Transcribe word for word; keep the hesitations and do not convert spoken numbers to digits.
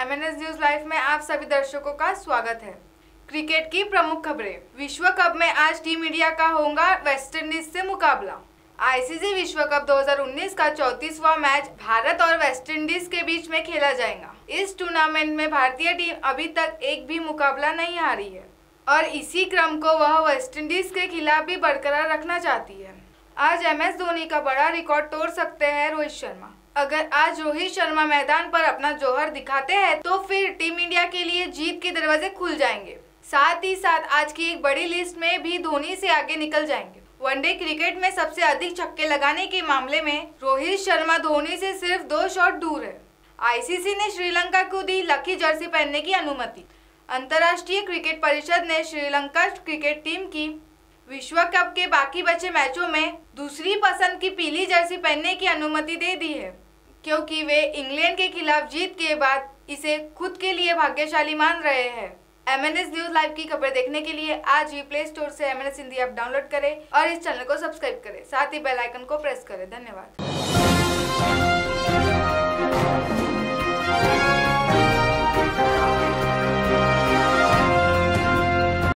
MNS news live में आप सभी दर्शकों का स्वागत है। क्रिकेट की प्रमुख खबरें। विश्व कप में आज टीम इंडिया का होगा वेस्टइंडीज से मुकाबला। आईसीसी विश्व कप दो हज़ार उन्नीस का चौंतीसवां मैच भारत और वेस्टइंडीज के बीच में खेला जाएगा। इस टूर्नामेंट में भारतीय टीम अभी तक एक भी मुकाबला नहीं हारी है और इसी क्रम को वह वेस्टइंडीज के खिलाफ भी बरकरार रखना चाहती है। आज एम एस धोनी का बड़ा रिकॉर्ड तोड़ सकते हैं रोहित शर्मा। अगर आज रोहित शर्मा मैदान पर अपना जौहर दिखाते हैं तो फिर टीम इंडिया के लिए जीत के दरवाजे खुल जाएंगे। साथ ही साथ आज की एक बड़ी लिस्ट में भी धोनी से आगे निकल जाएंगे। वनडे क्रिकेट में सबसे अधिक छक्के लगाने के मामले में रोहित शर्मा धोनी से सिर्फ दो शॉट दूर है। आईसीसी ने श्रीलंका को दी लकी जर्सी पहनने की अनुमति। अंतर्राष्ट्रीय क्रिकेट परिषद ने श्रीलंका क्रिकेट टीम की विश्व कप के बाकी बचे मैचों में दूसरी पसंद की पीली जर्सी पहनने की अनुमति दे दी है, क्योंकि वे इंग्लैंड के खिलाफ जीत के बाद इसे खुद के लिए भाग्यशाली मान रहे हैं। एमएनएस न्यूज लाइव की खबर देखने के लिए आज ही प्ले स्टोर से एमएनएस हिंदी ऐप डाउनलोड करें और इस चैनल को सब्सक्राइब करें, साथ ही बेल आइकन को प्रेस करें। धन्यवाद।